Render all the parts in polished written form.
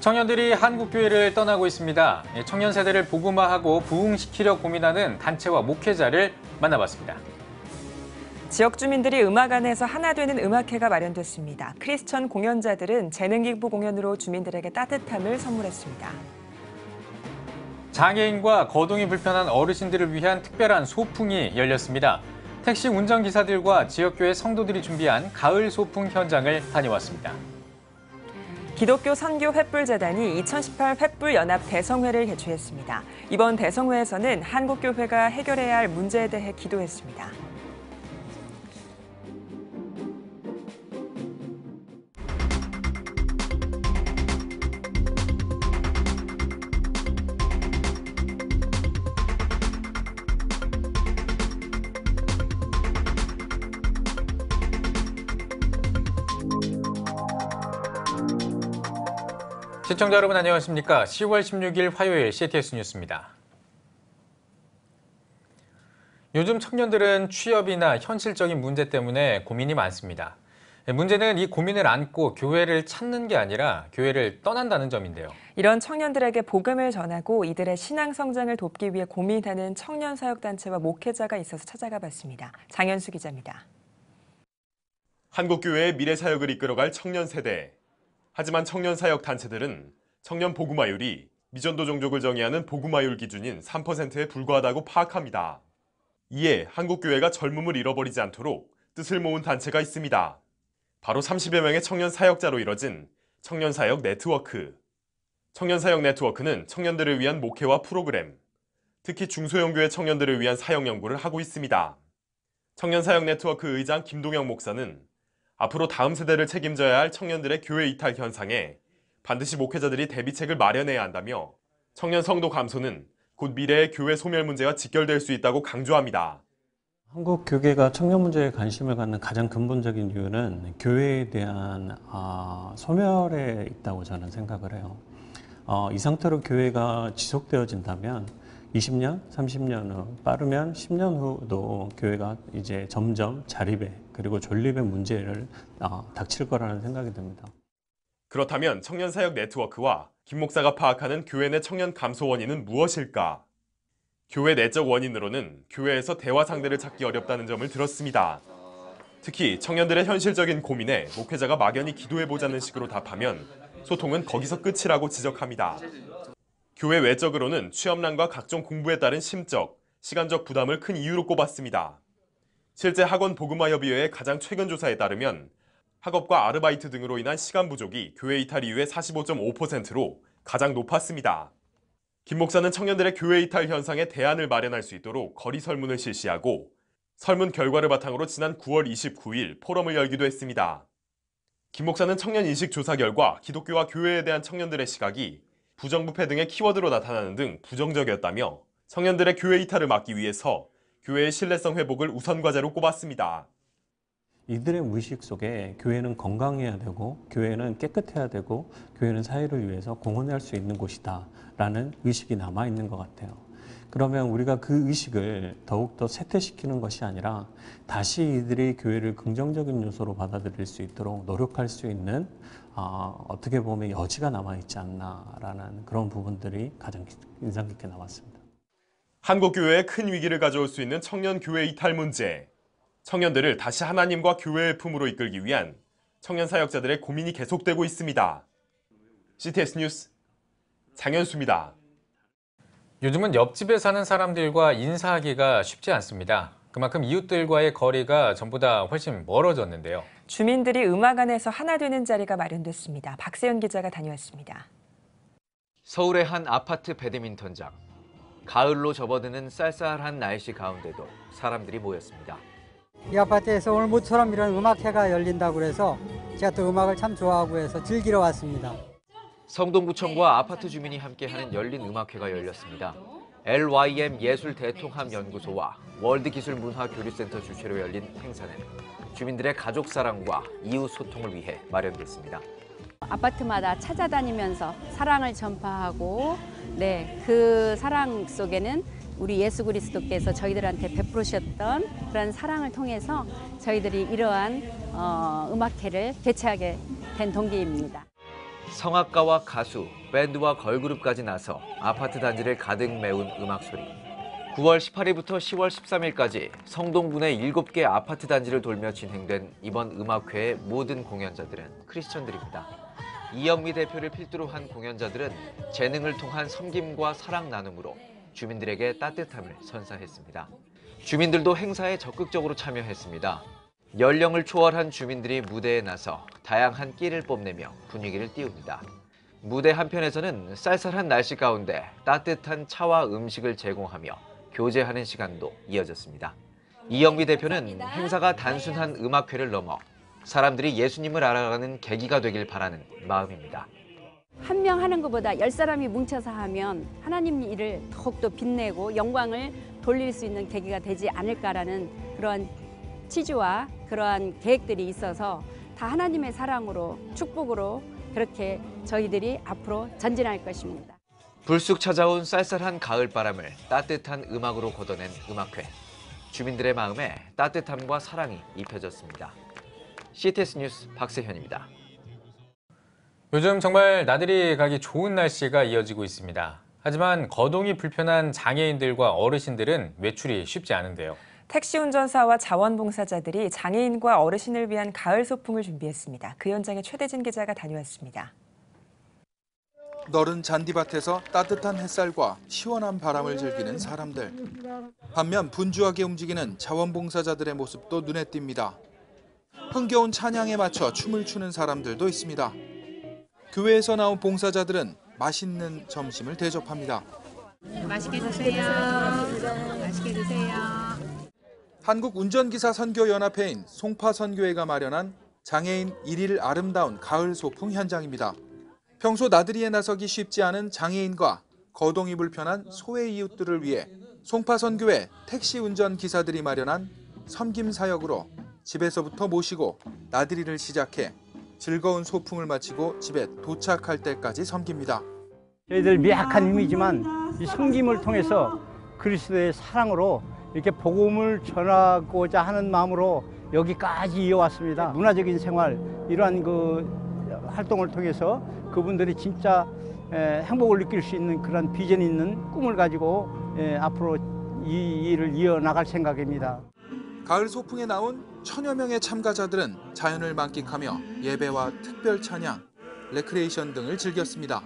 청년들이 한국교회를 떠나고 있습니다. 청년 세대를 복음화하고 부흥시키려 고민하는 단체와 목회자를 만나봤습니다. 지역 주민들이 음악안에서 하나 되는 음악회가 마련됐습니다. 크리스천 공연자들은 재능기부 공연으로 주민들에게 따뜻함을 선물했습니다. 장애인과 거동이 불편한 어르신들을 위한 특별한 소풍이 열렸습니다. 택시 운전기사들과 지역교회 성도들이 준비한 가을 소풍 현장을 다녀왔습니다. 기독교 선교 횃불재단이 2018 횃불연합 대성회를 개최했습니다. 이번 대성회에서는 한국교회가 해결해야 할 문제에 대해 기도했습니다. 시청자 여러분 안녕하십니까? 10월 16일 화요일 CTS 뉴스입니다. 요즘 청년들은 취업이나 현실적인 문제 때문에 고민이 많습니다. 문제는 이 고민을 안고 교회를 찾는 게 아니라 교회를 떠난다는 점인데요. 이런 청년들에게 복음을 전하고 이들의 신앙 성장을 돕기 위해 고민하는 청년사역단체와 목회자가 있어서 찾아가 봤습니다. 장현수 기자입니다. 한국교회의 미래사역을 이끌어갈 청년 세대. 하지만 청년사역 단체들은 청년 복음화율이 미전도 종족을 정의하는 복음화율 기준인 3%에 불과하다고 파악합니다. 이에 한국교회가 젊음을 잃어버리지 않도록 뜻을 모은 단체가 있습니다. 바로 30여 명의 청년사역자로 이뤄진 청년사역네트워크. 청년사역네트워크는 청년들을 위한 목회와 프로그램, 특히 중소형교회 청년들을 위한 사역 연구를 하고 있습니다. 청년사역네트워크 의장 김동영 목사는 앞으로 다음 세대를 책임져야 할 청년들의 교회 이탈 현상에 반드시 목회자들이 대비책을 마련해야 한다며 청년 성도 감소는 곧 미래의 교회 소멸 문제와 직결될 수 있다고 강조합니다. 한국 교계가 청년 문제에 관심을 갖는 가장 근본적인 이유는 교회에 대한 소멸에 있다고 저는 생각을 해요. 이 상태로 교회가 지속되어진다면 20년, 30년 후, 빠르면 10년 후도 교회가 이제 점점 자립에 그리고 존립의 문제를 닥칠 거라는 생각이 듭니다. 그렇다면 청년사역 네트워크와 김 목사가 파악하는 교회 내 청년 감소 원인은 무엇일까? 교회 내적 원인으로는 교회에서 대화 상대를 찾기 어렵다는 점을 들었습니다. 특히 청년들의 현실적인 고민에 목회자가 막연히 기도해보자는 식으로 답하면 소통은 거기서 끝이라고 지적합니다. 교회 외적으로는 취업난과 각종 공부에 따른 심적, 시간적 부담을 큰 이유로 꼽았습니다. 실제 학원 복음화협의회의 가장 최근 조사에 따르면 학업과 아르바이트 등으로 인한 시간 부족이 교회 이탈 이후에 45.5%로 가장 높았습니다. 김 목사는 청년들의 교회 이탈 현상에 대안을 마련할 수 있도록 거리 설문을 실시하고 설문 결과를 바탕으로 지난 9월 29일 포럼을 열기도 했습니다. 김 목사는 청년 인식 조사 결과 기독교와 교회에 대한 청년들의 시각이 부정부패 등의 키워드로 나타나는 등 부정적이었다며 청년들의 교회 이탈을 막기 위해서 교회의 신뢰성 회복을 우선 과제로 꼽았습니다. 이들의 무의식 속에 교회는 건강해야 되고 교회는 깨끗해야 되고 교회는 사회를 위해서 공헌할 수 있는 곳이다 라는 의식이 남아있는 것 같아요. 그러면 우리가 그 의식을 더욱더 쇠퇴시키는 것이 아니라 다시 이들이 교회를 긍정적인 요소로 받아들일 수 있도록 노력할 수 있는 어떻게 보면 여지가 남아있지 않나라는 그런 부분들이 가장 인상 깊게 남았습니다. 한국교회에 큰 위기를 가져올 수 있는 청년교회 이탈 문제. 청년들을 다시 하나님과 교회의 품으로 이끌기 위한 청년사역자들의 고민이 계속되고 있습니다. CTS 뉴스 장현수입니다. 요즘은 옆집에 사는 사람들과 인사하기가 쉽지 않습니다. 그만큼 이웃들과의 거리가 전보다 훨씬 멀어졌는데요. 주민들이 음악안에서 하나 되는 자리가 마련됐습니다. 박세현 기자가 다녀왔습니다. 서울의 한 아파트 배드민턴장. 가을로 접어드는 쌀쌀한 날씨 가운데도 사람들이 모였습니다. 이 아파트에서 오늘 모처럼 이런 음악회가 열린다고 그래서 제가 또 음악을 참 좋아하고 해서 즐기러 왔습니다. 성동구청과 아파트 주민이 함께하는 열린 음악회가 열렸습니다. LYM 예술대통합연구소와 월드기술문화교류센터 주최로 열린 행사는 주민들의 가족 사랑과 이웃 소통을 위해 마련됐습니다. 아파트마다 찾아다니면서 사랑을 전파하고 그 사랑 속에는 우리 예수 그리스도께서 저희들한테 베푸셨던 그런 사랑을 통해서 저희들이 이러한 음악회를 개최하게 된 동기입니다. 성악가와 가수, 밴드와 걸그룹까지 나서 아파트 단지를 가득 메운 음악소리. 9월 18일부터 10월 13일까지 성동군의 7개 아파트 단지를 돌며 진행된 이번 음악회의 모든 공연자들은 크리스천들입니다. 이영미 대표를 필두로 한 공연자들은 재능을 통한 섬김과 사랑 나눔으로 주민들에게 따뜻함을 선사했습니다. 주민들도 행사에 적극적으로 참여했습니다. 연령을 초월한 주민들이 무대에 나서 다양한 끼를 뽐내며 분위기를 띄웁니다. 무대 한편에서는 쌀쌀한 날씨 가운데 따뜻한 차와 음식을 제공하며 교제하는 시간도 이어졌습니다. 이영미 대표는 행사가 단순한 음악회를 넘어 사람들이 예수님을 알아가는 계기가 되길 바라는 마음입니다. 한 명 하는 것보다 10사람이 뭉쳐서 하면 하나님 일을 더욱더 빛내고 영광을 돌릴 수 있는 계기가 되지 않을까라는 그런 취지와 그러한 계획들이 있어서 다 하나님의 사랑으로 축복으로 그렇게 저희들이 앞으로 전진할 것입니다. 불쑥 찾아온 쌀쌀한 가을바람을 따뜻한 음악으로 걷어낸 음악회. 주민들의 마음에 따뜻함과 사랑이 입혀졌습니다. CTS 뉴스 박세현입니다. 요즘 정말 나들이 가기 좋은 날씨가 이어지고 있습니다. 하지만 거동이 불편한 장애인들과 어르신들은 외출이 쉽지 않은데요. 택시 운전사와 자원봉사자들이 장애인과 어르신을 위한 가을 소풍을 준비했습니다. 그 현장에 최대진 기자가 다녀왔습니다. 너른 잔디밭에서 따뜻한 햇살과 시원한 바람을 즐기는 사람들. 반면 분주하게 움직이는 자원봉사자들의 모습도 눈에 띕니다. 흥겨운 찬양에 맞춰 춤을 추는 사람들도 있습니다. 교회에서 나온 봉사자들은 맛있는 점심을 대접합니다. 맛있게 드세요. 맛있게 드세요. 한국운전기사선교연합회인 송파선교회가 마련한 장애인 1일 아름다운 가을 소풍 현장입니다. 평소 나들이에 나서기 쉽지 않은 장애인과 거동이 불편한 소외 이웃들을 위해 송파선교회 택시운전기사들이 마련한 섬김사역으로 집에서부터 모시고 나들이를 시작해 즐거운 소풍을 마치고 집에 도착할 때까지 섬깁니다. 저희들 미약한 힘이지만 이 섬김을 통해서 그리스도의 사랑으로 이렇게 복음을 전하고자 하는 마음으로 여기까지 이어왔습니다. 문화적인 생활, 이러한 그 활동을 통해서 그분들이 진짜 행복을 느낄 수 있는 그런 비전이 있는 꿈을 가지고 앞으로 이 일을 이어나갈 생각입니다. 가을 소풍에 나온 1000여 명의 참가자들은 자연을 만끽하며 예배와 특별 찬양, 레크레이션 등을 즐겼습니다.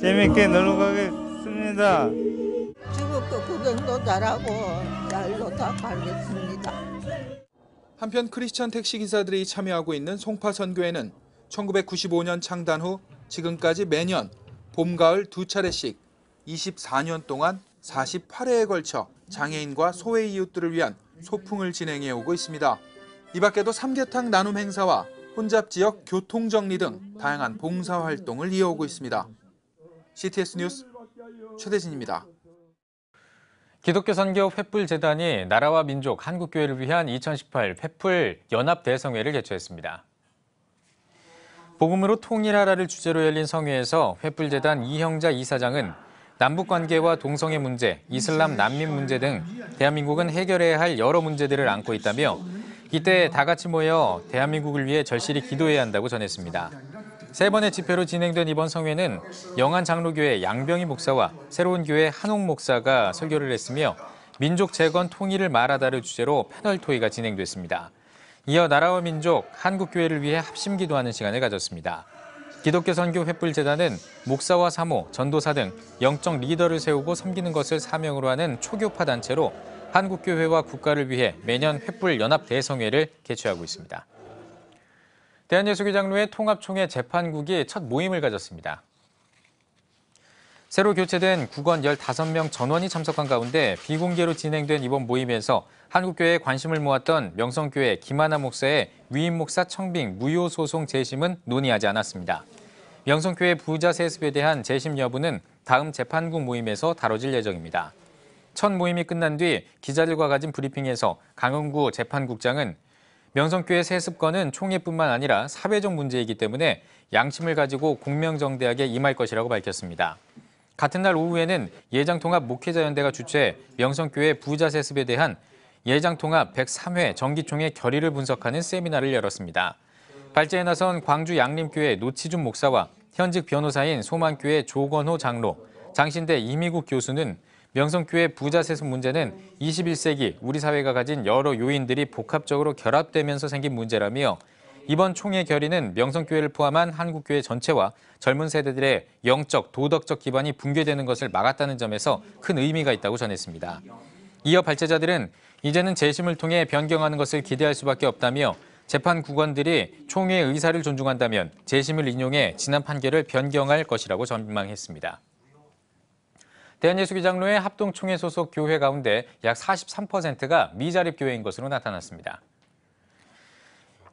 재미있게 놀러 가겠습니다. 즐겁고 구경도 잘하고 날도 다 가겠습니다. 한편 크리스천 택시기사들이 참여하고 있는 송파선교회는 1995년 창단 후 지금까지 매년 봄, 가을 2차례씩 24년 동안 48회에 걸쳐 장애인과 소외 이웃들을 위한 소풍을 진행해 오고 있습니다. 이 밖에도 삼계탕 나눔 행사와 혼잡 지역 교통 정리 등 다양한 봉사 활동을 이어오고 있습니다. CTS 뉴스 최대진입니다. 기독교 선교 횃불 재단이 나라와 민족 한국교회를 위한 2018 횃불 연합 대성회를 개최했습니다. 복음으로 통일하라를 주제로 열린 성회에서 횃불 재단 이형자 이사장은 남북 관계와 동성애 문제, 이슬람 난민 문제 등 대한민국은 해결해야 할 여러 문제들을 안고 있다며 이때 다 같이 모여 대한민국을 위해 절실히 기도해야 한다고 전했습니다. 3번의 집회로 진행된 이번 성회는 영안 장로교회 양병희 목사와 새로운 교회 한홍 목사가 설교를 했으며 민족 재건 통일을 말하다를 주제로 패널 토의가 진행됐습니다. 이어 나라와 민족, 한국교회를 위해 합심 기도하는 시간을 가졌습니다. 기독교 선교 횃불 재단은 목사와 사모, 전도사 등 영적 리더를 세우고 섬기는 것을 사명으로 하는 초교파 단체로 한국교회와 국가를 위해 매년 횃불 연합 대성회를 개최하고 있습니다. 대한예수교장로회 통합총회 재판국이 첫 모임을 가졌습니다. 새로 교체된 국원 15명 전원이 참석한 가운데 비공개로 진행된 이번 모임에서 한국교회에 관심을 모았던 명성교회 김하나 목사의 위임 목사 청빙 무효 소송 재심은 논의하지 않았습니다. 명성교회 부자 세습에 대한 재심 여부는 다음 재판국 모임에서 다뤄질 예정입니다. 첫 모임이 끝난 뒤 기자들과 가진 브리핑에서 강은구 재판국장은 명성교회 세습건은 총회뿐만 아니라 사회적 문제이기 때문에 양심을 가지고 공명정대하게 임할 것이라고 밝혔습니다. 같은 날 오후에는 예장통합 목회자연대가 주최해 명성교회 부자 세습에 대한 예장통합 103회 정기총회 결의를 분석하는 세미나를 열었습니다. 발제에 나선 광주 양림교회 노치준 목사와 현직 변호사인 소만교회 조건호 장로, 장신대 이미국 교수는 명성교회 부자세습 문제는 21세기 우리 사회가 가진 여러 요인들이 복합적으로 결합되면서 생긴 문제라며 이번 총회 결의는 명성교회를 포함한 한국교회 전체와 젊은 세대들의 영적, 도덕적 기반이 붕괴되는 것을 막았다는 점에서 큰 의미가 있다고 전했습니다. 이어 발제자들은 이제는 재심을 통해 변경하는 것을 기대할 수밖에 없다며 재판국원들이 총회의 의사를 존중한다면 재심을 인용해 지난 판결을 변경할 것이라고 전망했습니다. 대한예수교장로회 합동총회 소속 교회 가운데 약 43%가 미자립교회인 것으로 나타났습니다.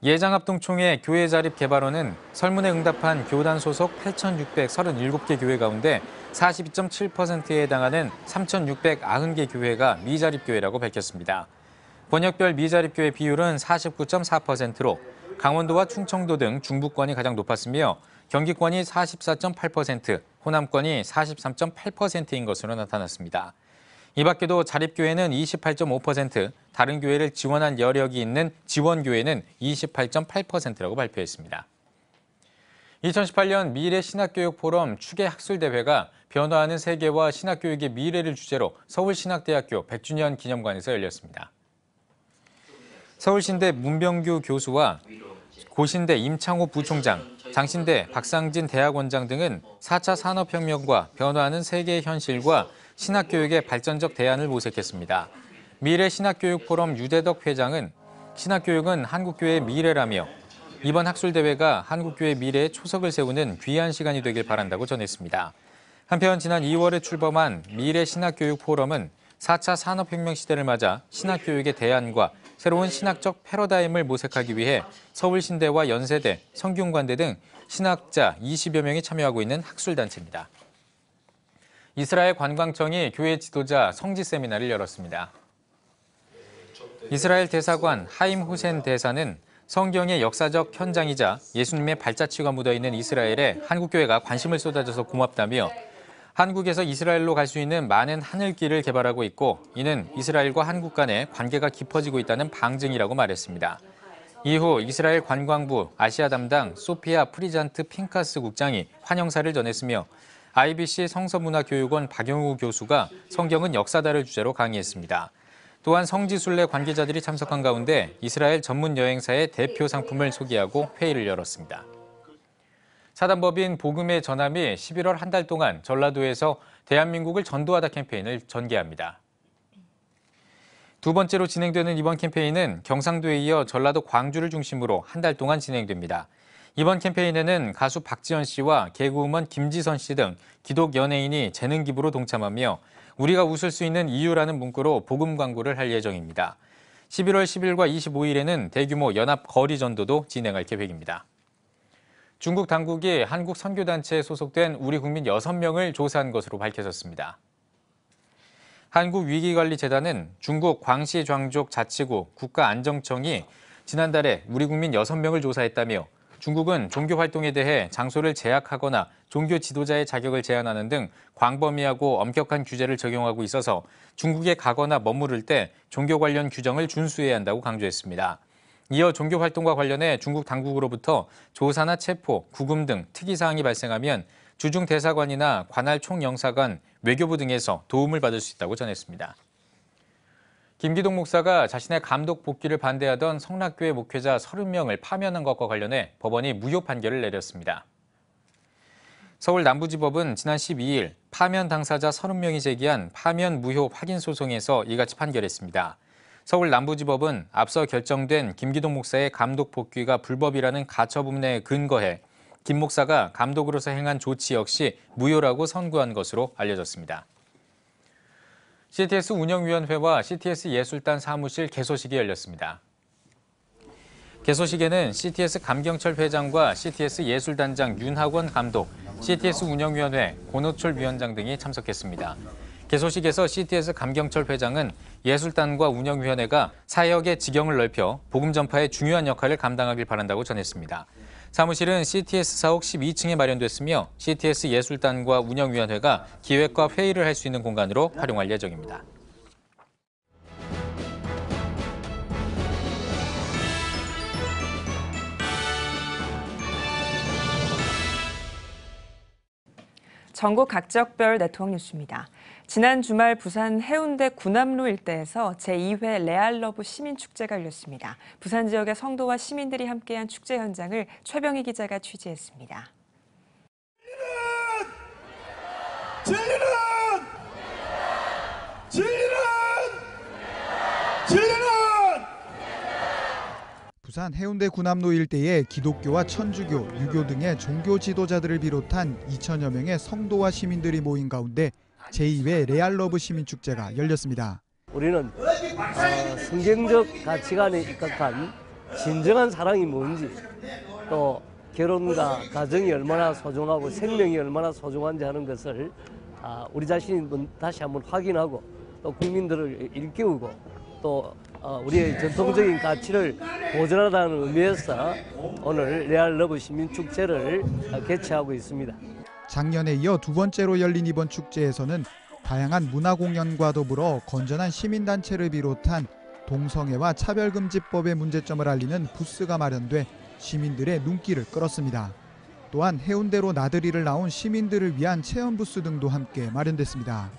예장합동총회 교회자립개발원은 설문에 응답한 교단 소속 8,637개 교회 가운데 42.7%에 해당하는 3,690개 교회가 미자립교회라고 밝혔습니다. 권역별 미자립교회 비율은 49.4%로 강원도와 충청도 등 중부권이 가장 높았으며 경기권이 44.8%, 호남권이 43.8%인 것으로 나타났습니다. 이 밖에도 자립교회는 28.5%, 다른 교회를 지원한 여력이 있는 지원교회는 28.8%라고 발표했습니다. 2018년 미래 신학교육 포럼 추계 학술대회가 변화하는 세계와 신학교육의 미래를 주제로 서울신학대학교 100주년 기념관에서 열렸습니다. 서울신대 문병규 교수와 고신대 임창호 부총장, 장신대 박상진 대학원장 등은 4차 산업혁명과 변화하는 세계의 현실과 신학교육의 발전적 대안을 모색했습니다. 미래 신학교육 포럼 유재덕 회장은 신학교육은 한국교회의 미래라며 이번 학술대회가 한국교회 미래의 초석을 세우는 귀한 시간이 되길 바란다고 전했습니다. 한편 지난 2월에 출범한 미래 신학교육 포럼은 4차 산업혁명 시대를 맞아 신학교육의 대안과 새로운 신학적 패러다임을 모색하기 위해 서울신대와 연세대, 성균관대 등 신학자 20여 명이 참여하고 있는 학술단체입니다. 이스라엘 관광청이 교회 지도자 성지 세미나를 열었습니다. 이스라엘 대사관 하임 후센 대사는 성경의 역사적 현장이자 예수님의 발자취가 묻어있는 이스라엘에 한국교회가 관심을 쏟아줘서 고맙다며 한국에서 이스라엘로 갈 수 있는 많은 하늘길을 개발하고 있고 이는 이스라엘과 한국 간의 관계가 깊어지고 있다는 방증이라고 말했습니다. 이후 이스라엘 관광부 아시아 담당 소피아 프리잔트 핑카스 국장이 환영사를 전했으며 IBC 성서문화교육원 박영우 교수가 성경은 역사다를 주제로 강의했습니다. 또한 성지순례 관계자들이 참석한 가운데 이스라엘 전문 여행사의 대표 상품을 소개하고 회의를 열었습니다. 사단법인 복음의 전함이 11월 한 달 동안 전라도에서 대한민국을 전도하다 캠페인을 전개합니다. 두 번째로 진행되는 이번 캠페인은 경상도에 이어 전라도 광주를 중심으로 한 달 동안 진행됩니다. 이번 캠페인에는 가수 박지현 씨와 개그우먼 김지선 씨 등 기독 연예인이 재능 기부로 동참하며 우리가 웃을 수 있는 이유라는 문구로 복음 광고를 할 예정입니다. 11월 10일과 25일에는 대규모 연합 거리 전도도 진행할 계획입니다. 중국 당국이 한국 선교단체에 소속된 우리 국민 6명을 조사한 것으로 밝혀졌습니다. 한국위기관리재단은 중국 광시 장족 자치구 국가안정청이 지난달에 우리 국민 6명을 조사했다며 중국은 종교 활동에 대해 장소를 제약하거나 종교 지도자의 자격을 제한하는 등 광범위하고 엄격한 규제를 적용하고 있어서 중국에 가거나 머무를 때 종교 관련 규정을 준수해야 한다고 강조했습니다. 이어 종교 활동과 관련해 중국 당국으로부터 조사나 체포, 구금 등 특이사항이 발생하면 주중 대사관이나 관할 총영사관, 외교부 등에서 도움을 받을 수 있다고 전했습니다. 김기동 목사가 자신의 감독 복귀를 반대하던 성락교회 목회자 30명을 파면한 것과 관련해 법원이 무효 판결을 내렸습니다. 서울 남부지법은 지난 12일 파면 당사자 30명이 제기한 파면 무효 확인 소송에서 이같이 판결했습니다. 서울 남부지법은 앞서 결정된 김기동 목사의 감독 복귀가 불법이라는 가처분에 근거해 김 목사가 감독으로서 행한 조치 역시 무효라고 선고한 것으로 알려졌습니다. CTS 운영위원회와 CTS 예술단 사무실 개소식이 열렸습니다. 개소식에는 CTS 감경철 회장과 CTS 예술단장 윤학원 감독, CTS 운영위원회 고노철 위원장 등이 참석했습니다. 개소식에서 CTS 감경철 회장은 예술단과 운영위원회가 사역의 지경을 넓혀 복음 전파에 중요한 역할을 감당하길 바란다고 전했습니다. 사무실은 CTS 사옥 12층에 마련됐으며 CTS 예술단과 운영위원회가 기획과 회의를 할 수 있는 공간으로 활용할 예정입니다. 전국 각지역별 네트워크 뉴스입니다. 지난 주말 부산 해운대 군암로 일대에서 제2회 레알러브 시민축제가 열렸습니다. 부산 지역의 성도와 시민들이 함께한 축제 현장을 최병희 기자가 취재했습니다. 진리는! 부산 해운대 군암로 일대에 기독교와 천주교, 유교 등의 종교 지도자들을 비롯한 2천여 명의 성도와 시민들이 모인 가운데 제2회 레알러브 시민축제가 열렸습니다. 우리는 성경적 가치관에 입각한 진정한 사랑이 뭔지, 또 결혼과 가정이 얼마나 소중하고 생명이 얼마나 소중한지 하는 것을 우리 자신이 다시 한번 확인하고, 또 국민들을 일깨우고, 또 우리의 전통적인 가치를 보존하라는 의미에서 오늘 레알러브 시민축제를 개최하고 있습니다. 작년에 이어 두 번째로 열린 이번 축제에서는 다양한 문화 공연과 더불어 건전한 시민단체를 비롯한 동성애와 차별금지법의 문제점을 알리는 부스가 마련돼 시민들의 눈길을 끌었습니다. 또한 해운대로 나들이를 나온 시민들을 위한 체험 부스 등도 함께 마련됐습니다.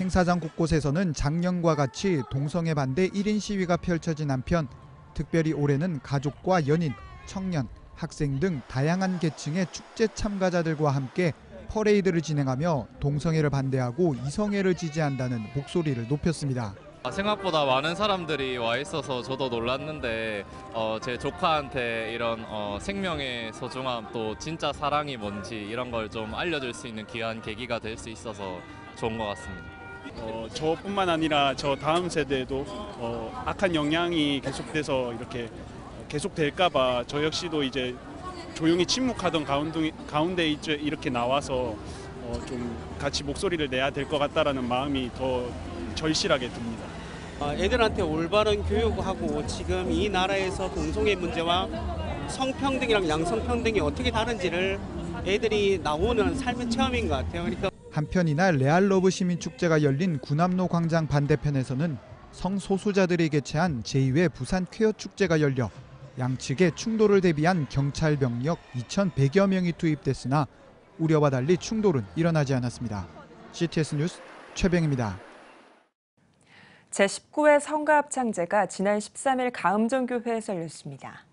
행사장 곳곳에서는 작년과 같이 동성애 반대 1인 시위가 펼쳐진 한편, 특별히 올해는 가족과 연인, 청년, 학생 등 다양한 계층의 축제 참가자들과 함께 퍼레이드를 진행하며 동성애를 반대하고 이성애를 지지한다는 목소리를 높였습니다. 생각보다 많은 사람들이 와 있어서 저도 놀랐는데 제 조카한테 이런 생명의 소중함, 또 진짜 사랑이 뭔지 이런 걸 좀 알려줄 수 있는 귀한 계기가 될 수 있어서 좋은 것 같습니다. 저뿐만 아니라 저 다음 세대에도 악한 영향이 계속돼서 이렇게 계속될까봐 저 역시도 이제 조용히 침묵하던 가운데 이렇게 나와서 좀 같이 목소리를 내야 될 것 같다라는 마음이 더 절실하게 듭니다. 애들한테 올바른 교육하고 지금 이 나라에서 동성애 문제와 성평등이랑 양성평등이 어떻게 다른지를 애들이 나오는 삶의 체험인 것 같아요. 그러니까 한편 이날 레알러브 시민축제가 열린 군암로 광장 반대편에서는 성소수자들이 개최한 제2회 부산 퀘어 축제가 열려 양측의 충돌을 대비한 경찰 병력 2,100여 명이 투입됐으나 우려와 달리 충돌은 일어나지 않았습니다. CTS 뉴스 최병입니다. 제19회 성가합창제가 지난 13일 가음정교회에서 열렸습니다.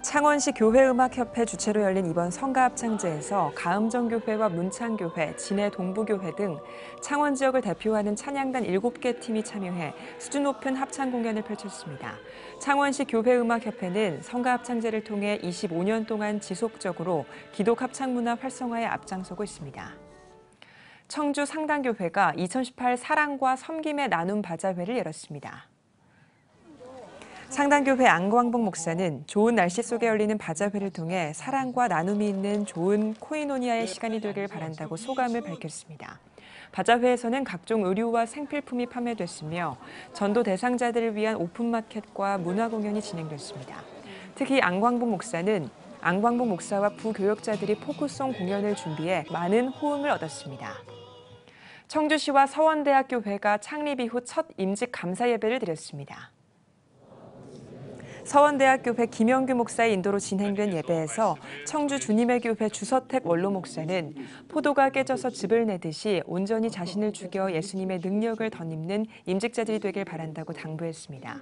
창원시 교회음악협회 주최로 열린 이번 성가합창제에서 가음정교회와 문창교회, 진해동부교회 등 창원 지역을 대표하는 찬양단 7개 팀이 참여해 수준 높은 합창 공연을 펼쳤습니다. 창원시 교회음악협회는 성가합창제를 통해 25년 동안 지속적으로 기독 합창문화 활성화에 앞장서고 있습니다. 청주 상당교회가 2018 사랑과 섬김의 나눔 바자회를 열었습니다. 상당교회 안광복 목사는 좋은 날씨 속에 열리는 바자회를 통해 사랑과 나눔이 있는 좋은 코이노니아의 시간이 되길 바란다고 소감을 밝혔습니다. 바자회에서는 각종 의류와 생필품이 판매됐으며 전도 대상자들을 위한 오픈마켓과 문화공연이 진행됐습니다. 특히 안광복 목사와 부교역자들이 포크송 공연을 준비해 많은 호응을 얻었습니다. 청주시와 서원대학교회가 창립 이후 첫 임직 감사 예배를 드렸습니다. 서원대학교회 김영규 목사의 인도로 진행된 예배에서 청주 주님의 교회 주서택 원로 목사는 포도가 깨져서 즙을 내듯이 온전히 자신을 죽여 예수님의 능력을 덧입는 임직자들이 되길 바란다고 당부했습니다.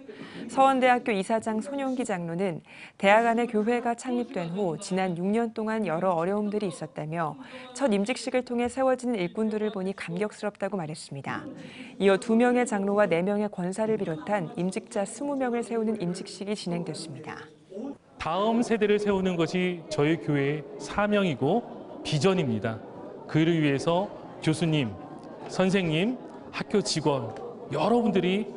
서원대학교 이사장 손용기 장로는 대학 안에 교회가 창립된 후 지난 6년 동안 여러 어려움들이 있었다며 첫 임직식을 통해 세워지는 일꾼들을 보니 감격스럽다고 말했습니다. 이어 2명의 장로와 4명의 권사를 비롯한 임직자 20명을 세우는 임직식이 진행됐습니다. 다음 세대를 세우는 것이 저희 교회의 사명이고 비전입니다. 그를 위해서 교수님, 선생님, 학교 직원 여러분들이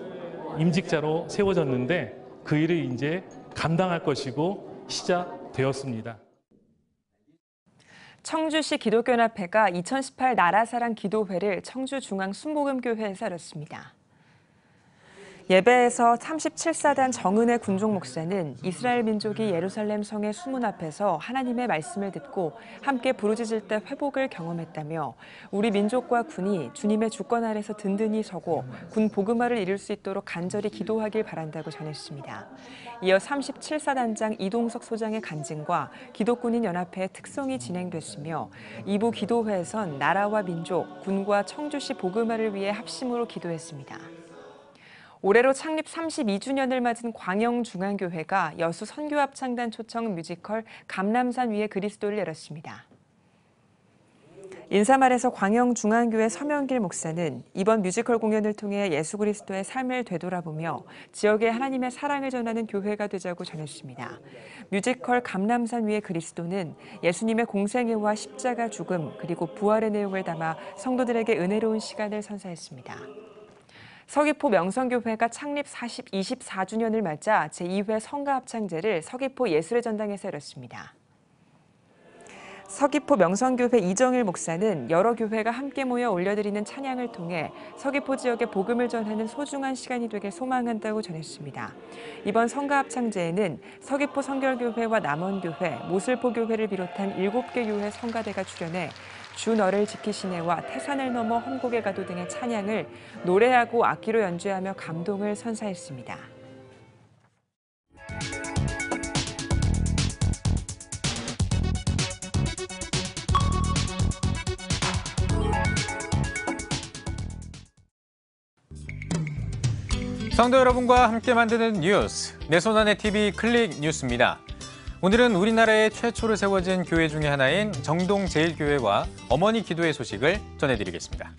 임직자로 세워졌는데 그 일을 이제 감당할 것이고 시작되었습니다. 청주시 기독교연합회가 2018 나라사랑 기도회를 청주중앙순복음교회에서 열었습니다. 예배에서 37사단 정은혜 군종 목사는 이스라엘 민족이 예루살렘 성의 수문 앞에서 하나님의 말씀을 듣고 함께 부르짖을 때 회복을 경험했다며 우리 민족과 군이 주님의 주권 아래서 든든히 서고 군 보금화를 이룰 수 있도록 간절히 기도하길 바란다고 전했습니다. 이어 37사단장 이동석 소장의 간증과 기독군인 연합회의 특송이 진행됐으며 2부 기도회에선 나라와 민족, 군과 청주시 보금화를 위해 합심으로 기도했습니다. 올해로 창립 32주년을 맞은 광영중앙교회가 여수 선교합창단 초청 뮤지컬 감람산 위에 그리스도를 열었습니다. 인사말에서 광영중앙교회 서명길 목사는 이번 뮤지컬 공연을 통해 예수 그리스도의 삶을 되돌아보며 지역에 하나님의 사랑을 전하는 교회가 되자고 전했습니다. 뮤지컬 감람산 위에 그리스도는 예수님의 공생애와 십자가 죽음 그리고 부활의 내용을 담아 성도들에게 은혜로운 시간을 선사했습니다. 서귀포 명성교회가 창립 24주년을 맞아 제2회 성가합창제를 서귀포 예술의 전당에서 열었습니다. 서귀포 명성교회 이정일 목사는 여러 교회가 함께 모여 올려드리는 찬양을 통해 서귀포 지역에 복음을 전하는 소중한 시간이 되길 소망한다고 전했습니다. 이번 성가합창제에는 서귀포 성결교회와 남원교회, 모슬포교회를 비롯한 7개 교회 성가대가 출연해 주 너를 지키시네와 태산을 넘어 험곡에 가도 등의 찬양을 노래하고 악기로 연주하며 감동을 선사했습니다. 성도 여러분과 함께 만드는 뉴스, 내 손안의 TV 클릭 뉴스입니다. 오늘은 우리나라의 최초로 세워진 교회 중에 하나인 정동제일교회와 어머니 기도회 소식을 전해드리겠습니다.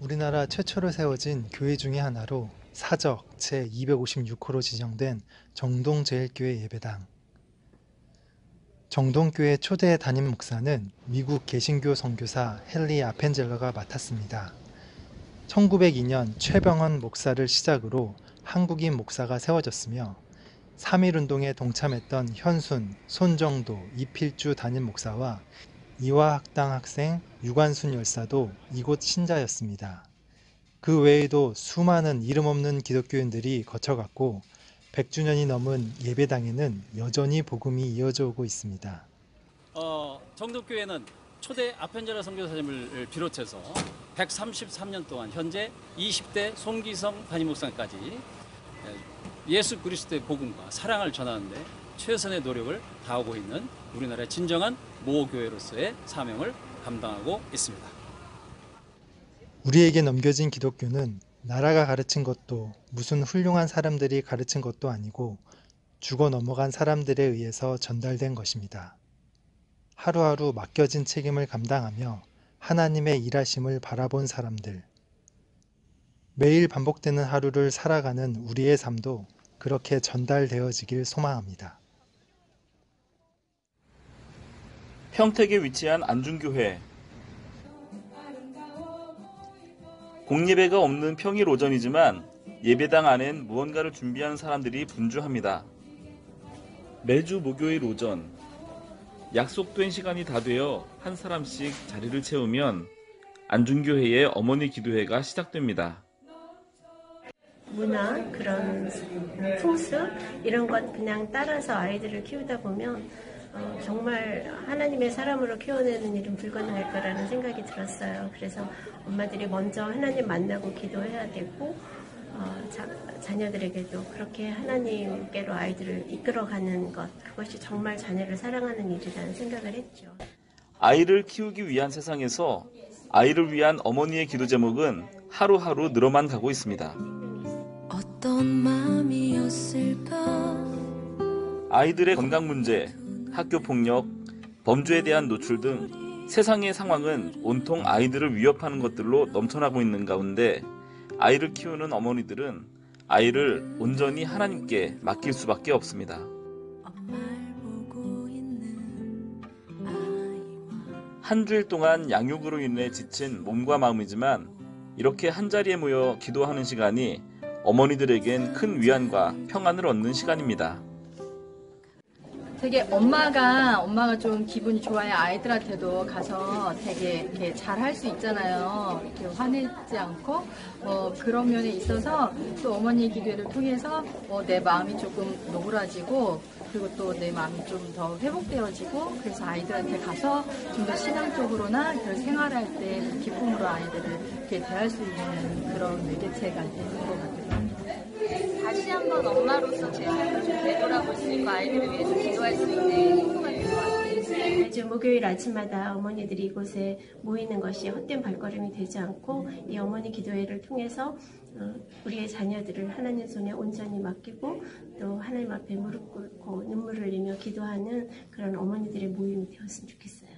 우리나라 최초로 세워진 교회 중에 하나로 사적 제256호로 지정된 정동제일교회 예배당. 정동교회 초대 담임 목사는 미국 개신교 선교사 헨리 아펜젤러가 맡았습니다. 1902년 최병헌 목사를 시작으로 한국인 목사가 세워졌으며 3.1운동에 동참했던 현순, 손정도, 이필주 담임 목사와 이화학당 학생 유관순 열사도 이곳 신자였습니다. 그 외에도 수많은 이름 없는 기독교인들이 거쳐갔고 100주년이 넘은 예배당에는 여전히 복음이 이어져 오고 있습니다. 정동교회는 초대 아펜젤러 선교사님을 비롯해서 133년 동안 현재 20대 송기성 담임 목사까지 예수 그리스도의 복음과 사랑을 전하는 데 최선의 노력을 다하고 있는 우리나라의 진정한 모교회로서의 사명을 감당하고 있습니다. 우리에게 넘겨진 기독교는 나라가 가르친 것도 무슨 훌륭한 사람들이 가르친 것도 아니고 죽어 넘어간 사람들에 의해서 전달된 것입니다. 하루하루 맡겨진 책임을 감당하며 하나님의 일하심을 바라본 사람들, 매일 반복되는 하루를 살아가는 우리의 삶도 그렇게 전달되어지길 소망합니다. 평택에 위치한 안중교회. 공예배가 없는 평일 오전이지만 예배당 안엔 무언가를 준비하는 사람들이 분주합니다. 매주 목요일 오전, 약속된 시간이 다 되어 한 사람씩 자리를 채우면 안중교회의 어머니 기도회가 시작됩니다. 문화, 그런 풍습 이런 것 그냥 따라서 아이들을 키우다 보면 정말 하나님의 사람으로 키워내는 일은 불가능할 거라는 생각이 들었어요. 그래서 엄마들이 먼저 하나님 만나고 기도해야 되고 자녀들에게도 그렇게 하나님께로 아이들을 이끌어가는 것, 그것이 정말 자녀를 사랑하는 일이라는 생각을 했죠. 아이를 키우기 위한 세상에서 아이를 위한 어머니의 기도 제목은 하루하루 늘어만 가고 있습니다. 아이들의 건강 문제, 학교 폭력, 범죄에 대한 노출 등 세상의 상황은 온통 아이들을 위협하는 것들로 넘쳐나고 있는 가운데 아이를 키우는 어머니들은 아이를 온전히 하나님께 맡길 수밖에 없습니다. 한 주일 동안 양육으로 인해 지친 몸과 마음이지만 이렇게 한자리에 모여 기도하는 시간이 어머니들에겐 큰 위안과 평안을 얻는 시간입니다. 되게 엄마가 좀 기분이 좋아야 아이들한테도 가서 되게 이렇게 잘할 수 있잖아요. 이렇게 화내지 않고 그런 면에 있어서 또 어머니 기도회를 통해서 내 마음이 조금 노그라지고 그리고 또 내 마음이 좀 더 회복되어지고 그래서 아이들한테 가서 좀 더 신앙적으로나 그런 생활할 때 기쁨으로 아이들을 이렇게 대할 수 있는 그런 매개체가 되는 것 같아요. 다시 한번 엄마로서 제 삶을 좀 되돌아볼 수 있고 아이들을 위해서 기도할 수 있는 행복한 일인 것 같아요. 매주 목요일 아침마다 어머니들이 이곳에 모이는 것이 헛된 발걸음이 되지 않고 이 어머니 기도회를 통해서 우리의 자녀들을 하나님 손에 온전히 맡기고 또 하나님 앞에 무릎 꿇고 눈물을 흘리며 기도하는 그런 어머니들의 모임이 되었으면 좋겠어요.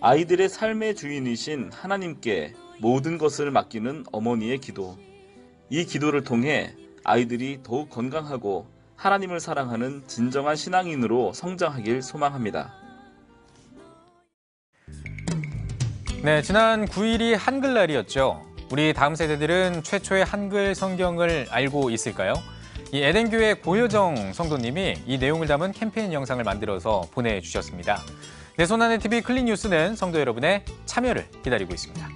아이들의 삶의 주인이신 하나님께 모든 것을 맡기는 어머니의 기도. 이 기도를 통해 아이들이 더욱 건강하고 하나님을 사랑하는 진정한 신앙인으로 성장하길 소망합니다. 네, 지난 9일이 한글날이었죠. 우리 다음 세대들은 최초의 한글 성경을 알고 있을까요? 이 에덴교회 고효정 성도님이 이 내용을 담은 캠페인 영상을 만들어서 보내주셨습니다. 내 손안의 TV 클릭 뉴스는 성도 여러분의 참여를 기다리고 있습니다.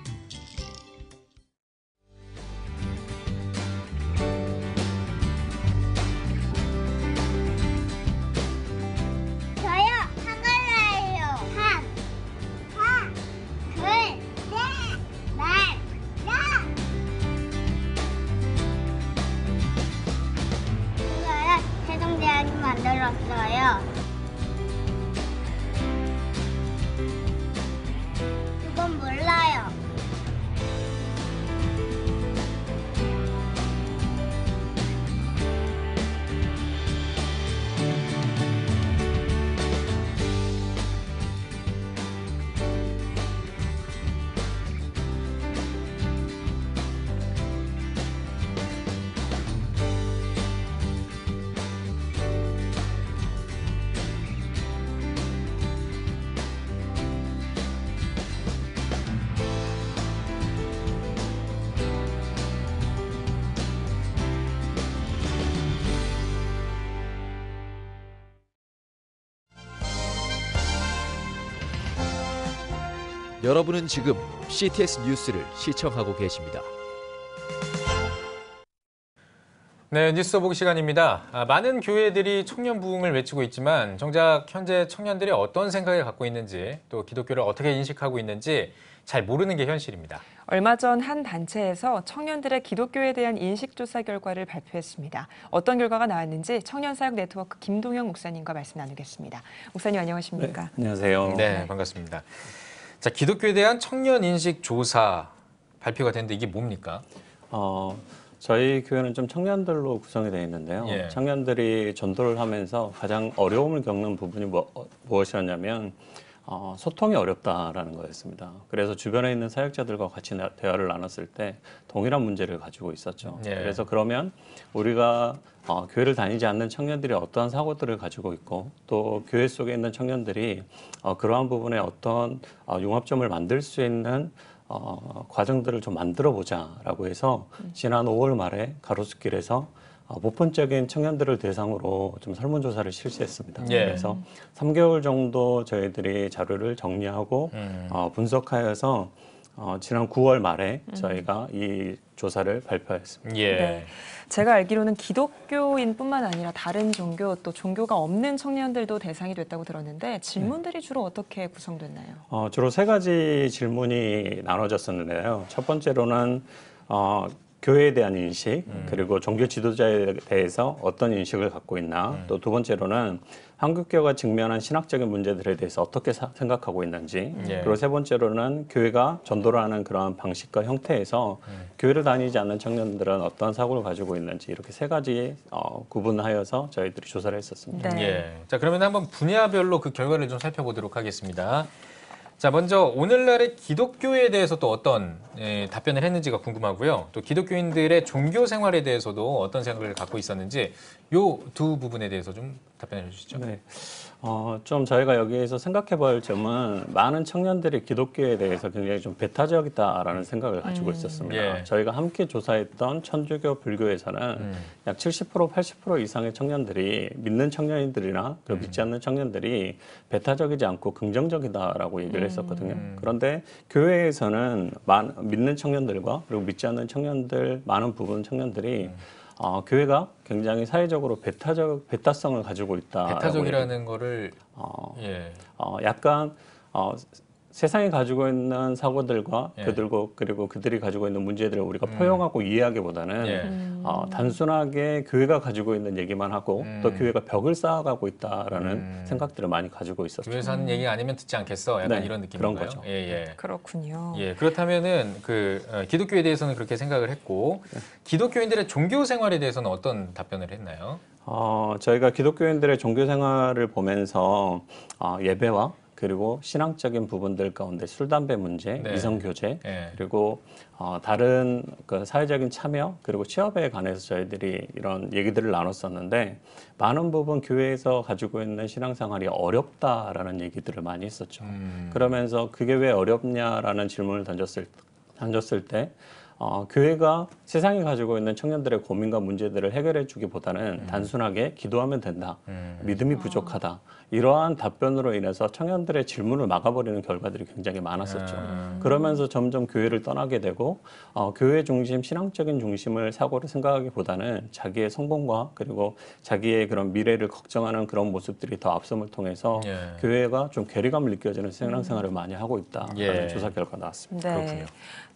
여러분은 지금 CTS 뉴스를 시청하고 계십니다. 네, 뉴스 보기 시간입니다. 많은 교회들이 청년 부흥을 외치고 있지만 정작 현재 청년들이 어떤 생각을 갖고 있는지 또 기독교를 어떻게 인식하고 있는지 잘 모르는 게 현실입니다. 얼마 전 한 단체에서 청년들의 기독교에 대한 인식조사 결과를 발표했습니다. 어떤 결과가 나왔는지 청년사역네트워크 김동영 목사님과 말씀 나누겠습니다. 목사님 안녕하십니까? 네, 안녕하세요. 네, 반갑습니다. 자, 기독교에 대한 청년 인식 조사 발표가 됐는데 이게 뭡니까? 저희 교회는 좀 청년들로 구성이 되어 있는데요. 예. 청년들이 전도를 하면서 가장 어려움을 겪는 부분이 무엇이었냐면 소통이 어렵다라는 거였습니다. 그래서 주변에 있는 사역자들과 같이 대화를 나눴을 때 동일한 문제를 가지고 있었죠. 예. 그래서 그러면 우리가 교회를 다니지 않는 청년들이 어떠한 사고들을 가지고 있고 또 교회 속에 있는 청년들이 그러한 부분에 어떤 융합점을 만들 수 있는 과정들을 좀 만들어 보자라고 해서 지난 5월 말에 가로수길에서 보편적인 청년들을 대상으로 좀 설문조사를 실시했습니다. 예. 그래서 3개월 정도 저희들이 자료를 정리하고 분석하여서 지난 9월 말에 저희가 이 조사를 발표했습니다. 예. 네. 제가 알기로는 기독교인뿐만 아니라 다른 종교 또 종교가 없는 청년들도 대상이 됐다고 들었는데 질문들이 주로 어떻게 구성됐나요? 주로 세 가지 질문이 나눠졌었는데요. 첫 번째로는 교회에 대한 인식, 그리고 종교 지도자에 대해서 어떤 인식을 갖고 있나, 또 두 번째로는 한국교회가 직면한 신학적인 문제들에 대해서 어떻게 생각하고 있는지, 그리고 세 번째로는 교회가 전도를 하는 그러한 방식과 형태에서 교회를 다니지 않는 청년들은 어떤 사고를 가지고 있는지 이렇게 세 가지 구분하여서 저희들이 조사를 했었습니다. 네. 예. 자, 그러면 한번 분야별로 그 결과를 좀 살펴보도록 하겠습니다. 자, 먼저 오늘날의 기독교에 대해서 또 어떤 답변을 했는지가 궁금하고요. 또 기독교인들의 종교 생활에 대해서도 어떤 생각을 갖고 있었는지 요 두 부분에 대해서 좀 답변해 주시죠. 네. 좀 저희가 여기에서 생각해 볼 점은 많은 청년들이 기독교에 대해서 굉장히 좀 배타적이다라는 생각을 가지고 있었습니다. 예. 저희가 함께 조사했던 천주교, 불교에서는 약 70%, 80% 이상의 청년들이 믿는 청년들이나 믿지 않는 청년들이 배타적이지 않고 긍정적이다라고 얘기를 했었거든요. 그런데 교회에서는 믿는 청년들과 그리고 믿지 않는 청년들, 많은 부분 청년들이 교회가 굉장히 사회적으로 배타성을 가지고 있다. 배타적이라는 거를 약간 세상이 가지고 있는 사고들과 그리고 그들이 가지고 있는 문제들을 우리가 포용하고 이해하기보다는 단순하게 교회가 가지고 있는 얘기만 하고 또 교회가 벽을 쌓아가고 있다라는 생각들을 많이 가지고 있었죠. 교회에서 하는 얘기 아니면 듣지 않겠어. 약간 이런 느낌인가요? 그런 거죠. 예, 예. 그렇군요. 예, 그렇다면은 기독교에 대해서는 그렇게 생각을 했고 기독교인들의 종교 생활에 대해서는 어떤 답변을 했나요? 저희가 기독교인들의 종교 생활을 보면서 예배와 그리고 신앙적인 부분들 가운데 술, 담배 문제, 이성교제, 그리고 다른 사회적인 참여, 그리고 취업에 관해서 저희들이 이런 얘기들을 나눴었는데 많은 부분 교회에서 가지고 있는 신앙생활이 어렵다라는 얘기들을 많이 했었죠. 그러면서 그게 왜 어렵냐라는 질문을 던졌을 때 교회가 세상이 가지고 있는 청년들의 고민과 문제들을 해결해 주기보다는 단순하게 기도하면 된다, 믿음이 부족하다, 이러한 답변으로 인해서 청년들의 질문을 막아버리는 결과들이 굉장히 많았었죠. 그러면서 점점 교회를 떠나게 되고 교회 중심, 신앙적인 중심을 사고를 생각하기보다는 자기의 성공과 그리고 자기의 그런 미래를 걱정하는 그런 모습들이 더 앞섬을 통해서 교회가 좀 괴리감을 느껴지는 신앙생활을 많이 하고 있다라는 조사 결과가 나왔습니다. 네. 그렇군요.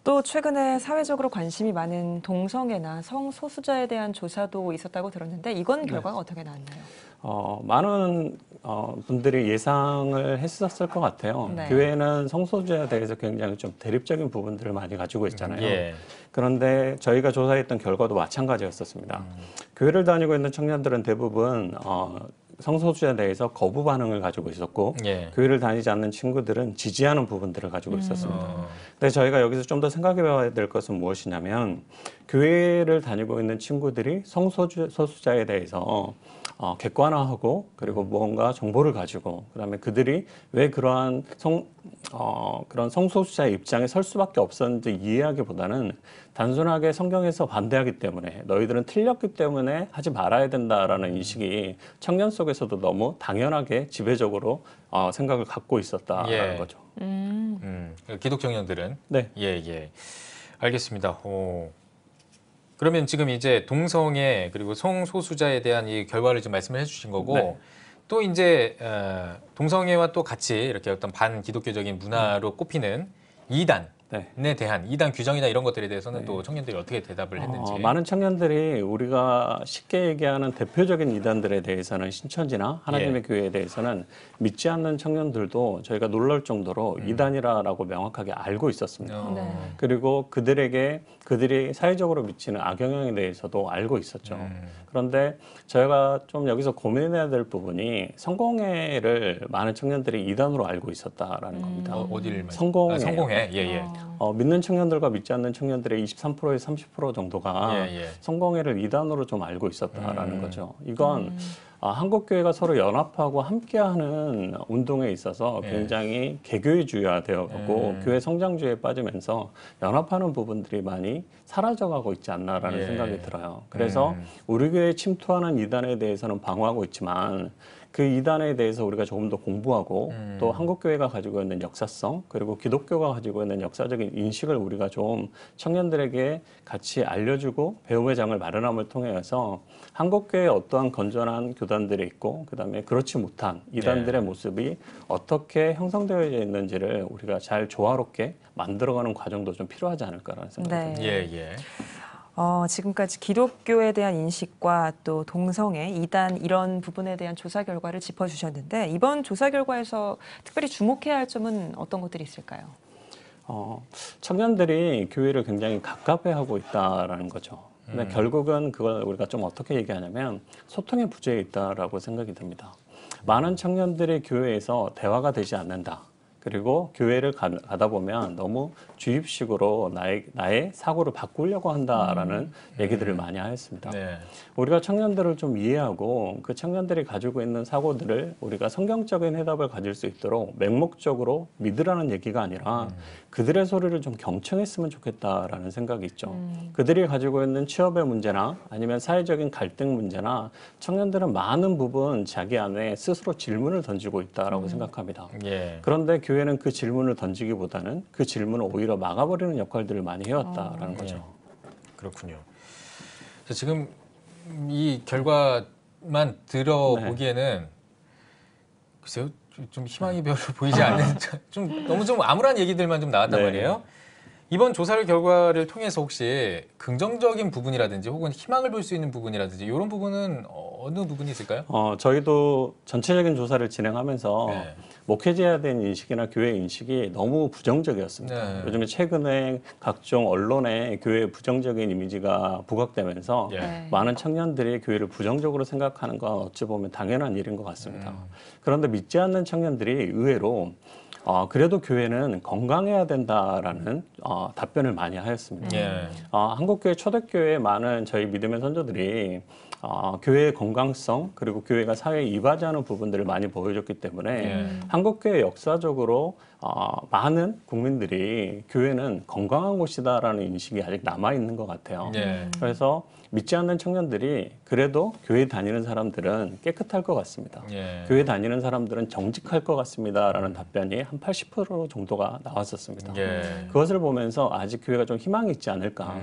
또 최근에 사회적으로 관심이 많은 동성애나 성소수자에 대한 조사도 있었다고 들었는데 이건 결과가 어떻게 나왔나요? 많은 분들이 예상을 했었을 것 같아요. 교회는 성소수자에 대해서 굉장히 좀 대립적인 부분들을 많이 가지고 있잖아요. 그런데 저희가 조사했던 결과도 마찬가지였었습니다. 교회를 다니고 있는 청년들은 대부분 성소수자에 대해서 거부 반응을 가지고 있었고 교회를 다니지 않는 친구들은 지지하는 부분들을 가지고 있었습니다. 근데 저희가 여기서 좀 더 생각해 봐야 될 것은 무엇이냐면 교회를 다니고 있는 친구들이 성소수자에 대해서 객관화하고 그리고 뭔가 정보를 가지고 그다음에 그들이 왜 그러한 그런 성소수자의 입장에 설 수밖에 없었는지 이해하기보다는 단순하게 성경에서 반대하기 때문에 너희들은 틀렸기 때문에 하지 말아야 된다라는 인식이 청년 속에서도 너무 당연하게 지배적으로 생각을 갖고 있었다라는 거죠. 기독 청년들은 알겠습니다. 그러면 지금 이제 동성애 그리고 성소수자에 대한 이 결과를 지금 말씀을 해주신 거고 또 이제 동성애와 또 같이 이렇게 어떤 반기독교적인 문화로 꼽히는 이단 에 대한 이단 규정이나 이런 것들에 대해서는 또 청년들이 어떻게 대답을 했는지. 많은 청년들이 우리가 쉽게 얘기하는 대표적인 이단들에 대해서는 신천지나 하나님의 교회에 대해서는 믿지 않는 청년들도 저희가 놀랄 정도로 이단이라고 명확하게 알고 있었습니다. 그리고 그들이 사회적으로 미치는 악영향에 대해서도 알고 있었죠. 그런데 저희가 좀 여기서 고민해야 될 부분이 성공회를 많은 청년들이 이단으로 알고 있었다라는 겁니다. 어디를 성공회. 믿는 청년들과 믿지 않는 청년들의 23%에서 30% 정도가 성공회를 이단으로 좀 알고 있었다라는 거죠. 이건 한국 교회가 서로 연합하고 함께하는 운동에 있어서 굉장히 개교회주의화되어 가고 교회 성장주의에 빠지면서 연합하는 부분들이 많이 사라져가고 있지 않나라는 생각이 들어요. 그래서 우리 교회에 침투하는 이단에 대해서는 방어하고 있지만 그 이단에 대해서 우리가 조금 더 공부하고 또 한국교회가 가지고 있는 역사성 그리고 기독교가 가지고 있는 역사적인 인식을 우리가 좀 청년들에게 같이 알려주고 배움의 장을 마련함을 통해서 한국교회에 어떠한 건전한 교단들이 있고 그다음에 그렇지 못한 이단들의 모습이 어떻게 형성되어 있는지를 우리가 잘 조화롭게 만들어가는 과정도 좀 필요하지 않을까라는 생각이 듭니다. 지금까지 기독교에 대한 인식과 또 동성애, 이단 이런 부분에 대한 조사 결과를 짚어주셨는데 이번 조사 결과에서 특별히 주목해야 할 점은 어떤 것들이 있을까요? 청년들이 교회를 굉장히 갑갑해하고 있다라는 거죠. 근데 결국은 그걸 우리가 좀 어떻게 얘기하냐면 소통의 부재에 있다라고 생각이 듭니다. 많은 청년들이 교회에서 대화가 되지 않는다. 그리고 교회를 가다 보면 너무 주입식으로 나의 사고를 바꾸려고 한다라는 얘기들을 많이 하였습니다. 네. 우리가 청년들을 좀 이해하고 그 청년들이 가지고 있는 사고들을 우리가 성경적인 해답을 가질 수 있도록 맹목적으로 믿으라는 얘기가 아니라 그들의 소리를 좀 경청했으면 좋겠다라는 생각이 있죠. 그들이 가지고 있는 취업의 문제나 아니면 사회적인 갈등 문제나 청년들은 많은 부분 자기 안에 스스로 질문을 던지고 있다라고 생각합니다. 예. 그런데 교회는 그 질문을 던지기보다는 그 질문을 오히려 막아버리는 역할들을 많이 해왔다라는 거죠. 네. 그렇군요. 그래서 지금 이 결과만 들어보기에는 네. 글쎄요, 좀 희망이 별로 보이지 않는 좀 너무 좀 암울한 얘기들만 좀 나왔단 네. 말이에요. 이번 조사를 결과를 통해서 혹시 긍정적인 부분이라든지 혹은 희망을 볼 수 있는 부분이라든지 이런 부분은 어느 부분이 있을까요? 저희도 전체적인 조사를 진행하면서 네. 목회자에 대한 인식이나 교회 인식이 너무 부정적이었습니다. 네. 요즘에 최근에 각종 언론에 교회의 부정적인 이미지가 부각되면서 네. 많은 청년들이 교회를 부정적으로 생각하는 건 어찌 보면 당연한 일인 것 같습니다. 그런데 믿지 않는 청년들이 의외로 그래도 교회는 건강해야 된다라는 답변을 많이 하였습니다. 예. 한국교회 초대교회에 많은 저희 믿음의 선조들이 교회의 건강성 그리고 교회가 사회에 이바지하는 부분들을 많이 보여줬기 때문에 예. 한국교회 역사적으로 많은 국민들이 교회는 건강한 곳이다라는 인식이 아직 남아있는 것 같아요. 예. 그래서 믿지 않는 청년들이 그래도 교회 다니는 사람들은 깨끗할 것 같습니다. 예. 교회 다니는 사람들은 정직할 것 같습니다라는 답변이 한 80% 정도가 나왔었습니다. 예. 그것을 보면서 아직 교회가 좀 희망이 있지 않을까.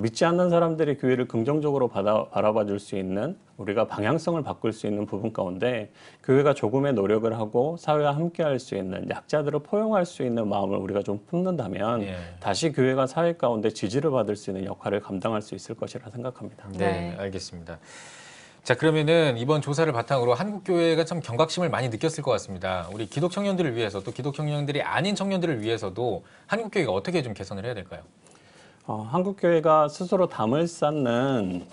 믿지 않는 사람들이 교회를 긍정적으로 바라봐 줄 수 있는 우리가 방향성을 바꿀 수 있는 부분 가운데 교회가 조금의 노력을 하고 사회와 함께할 수 있는 약자들을 포용할 수 있는 마음을 우리가 좀 품는다면 예. 다시 교회가 사회 가운데 지지를 받을 수 있는 역할을 감당할 수 있을 것이라 생각합니다. 네, 알겠습니다. 자, 그러면은 이번 조사를 바탕으로 한국교회가 참 경각심을 많이 느꼈을 것 같습니다. 우리 기독 청년들을 위해서 또 기독 청년들이 아닌 청년들을 위해서도 한국교회가 어떻게 좀 개선을 해야 될까요? 한국교회가 스스로 담을 쌓는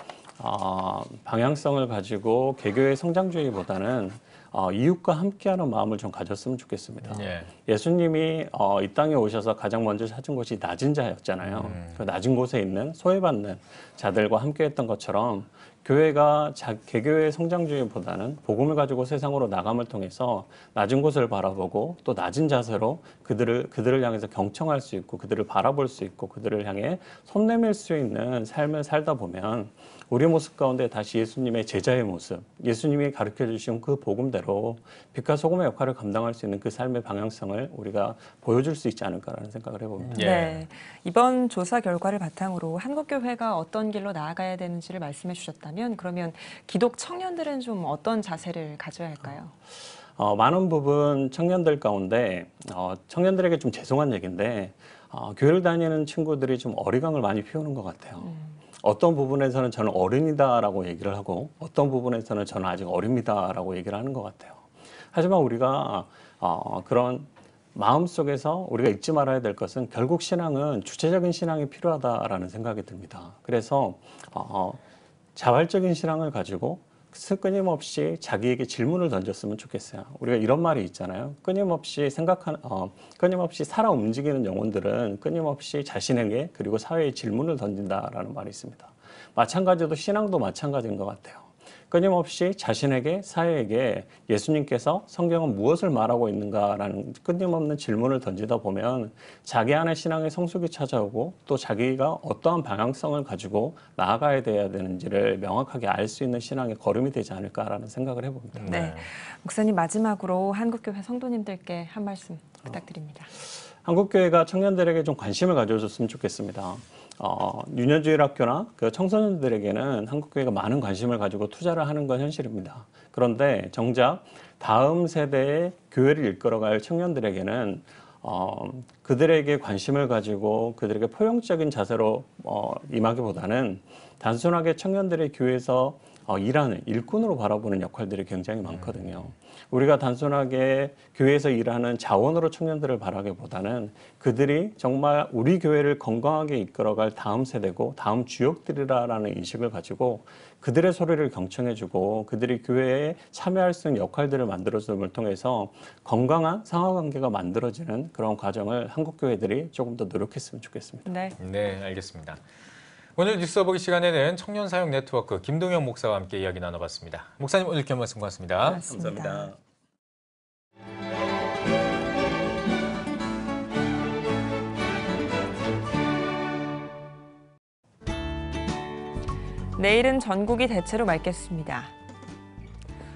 방향성을 가지고 개교의 성장주의보다는 이웃과 함께하는 마음을 좀 가졌으면 좋겠습니다. 예. 예수님이 이 땅에 오셔서 가장 먼저 찾은 곳이 낮은 자였잖아요. 그 낮은 곳에 있는 소외받는 자들과 함께했던 것처럼 교회가 개교의 성장주의보다는 복음을 가지고 세상으로 나감을 통해서 낮은 곳을 바라보고 또 낮은 자세로 그들을 향해서 경청할 수 있고 그들을 바라볼 수 있고 그들을 향해 손 내밀 수 있는 삶을 살다 보면 우리 모습 가운데 다시 예수님의 제자의 모습, 예수님이 가르쳐 주신 그 복음대로 빛과 소금의 역할을 감당할 수 있는 그 삶의 방향성을 우리가 보여줄 수 있지 않을까라는 생각을 해봅니다. 예. 네, 이번 조사 결과를 바탕으로 한국교회가 어떤 길로 나아가야 되는지를 말씀해 주셨다면 그러면 기독 청년들은 좀 어떤 자세를 가져야 할까요? 많은 부분 청년들 가운데 청년들에게 좀 죄송한 얘기인데 교회를 다니는 친구들이 좀 어리광을 많이 피우는 것 같아요. 어떤 부분에서는 저는 어른이다라고 얘기를 하고 어떤 부분에서는 저는 아직 어립니다라고 얘기를 하는 것 같아요. 하지만 우리가 그런 마음속에서 우리가 잊지 말아야 될 것은 결국 신앙은 주체적인 신앙이 필요하다라는 생각이 듭니다. 그래서 자발적인 신앙을 가지고 끊임없이 자기에게 질문을 던졌으면 좋겠어요. 우리가 이런 말이 있잖아요. 끊임없이 살아 움직이는 영혼들은 끊임없이 자신에게 그리고 사회에 질문을 던진다라는 말이 있습니다. 마찬가지로 신앙도 마찬가지인 것 같아요. 끊임없이 자신에게, 사회에게 예수님께서 성경은 무엇을 말하고 있는가라는 끊임없는 질문을 던지다 보면 자기 안에 신앙의 성숙이 찾아오고 또 자기가 어떠한 방향성을 가지고 나아가야 돼야 되는지를 명확하게 알 수 있는 신앙의 걸음이 되지 않을까라는 생각을 해봅니다. 네, 목사님 마지막으로 한국교회 성도님들께 한 말씀 부탁드립니다. 한국교회가 청년들에게 좀 관심을 가져줬으면 좋겠습니다. 유년주일학교나 그 청소년들에게는 한국교회가 많은 관심을 가지고 투자를 하는 건 현실입니다. 그런데 정작 다음 세대의 교회를 이끌어갈 청년들에게는 그들에게 관심을 가지고 그들에게 포용적인 자세로 임하기보다는 단순하게 청년들의 교회에서 일하는 일꾼으로 바라보는 역할들이 굉장히 많거든요. 우리가 단순하게 교회에서 일하는 자원으로 청년들을 바라기보다는 그들이 정말 우리 교회를 건강하게 이끌어갈 다음 세대고 다음 주역들이라는 인식을 가지고 그들의 소리를 경청해주고 그들이 교회에 참여할 수 있는 역할들을 만들어줌을 통해서 건강한 상하관계가 만들어지는 그런 과정을 한국교회들이 조금 더 노력했으면 좋겠습니다. 네, 알겠습니다. 오늘 뉴스 보기 시간에는 청년사역네트워크 김동영 목사와 함께 이야기 나눠봤습니다. 목사님 오늘 귀한 말씀 고맙습니다. 고맙습니다. 감사합니다. 내일은 전국이 대체로 맑겠습니다.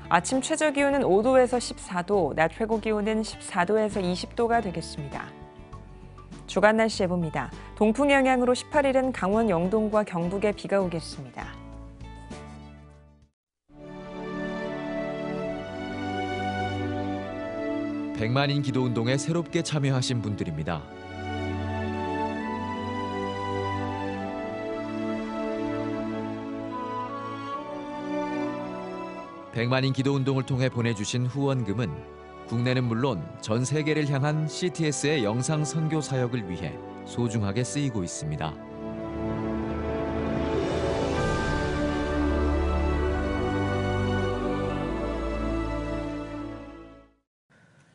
아침 최저 기온은 5도에서 14도, 낮 최고 기온은 14도에서 20도가 되겠습니다. 주간 날씨 예보입니다. 동풍 영향으로 18일은 강원 영동과 경북에 비가 오겠습니다. 백만인 기도운동에 새롭게 참여하신 분들입니다. 백만인 기도운동을 통해 보내주신 후원금은 국내는 물론 전 세계를 향한 CTS의 영상 선교 사역을 위해 소중하게 쓰이고 있습니다.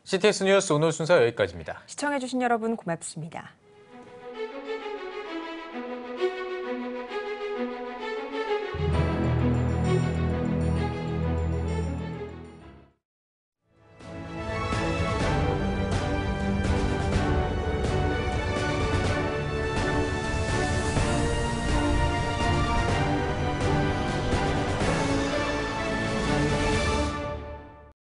CTS 뉴스 오늘 순서 여기까지입니다. 시청해주신 여러분 고맙습니다.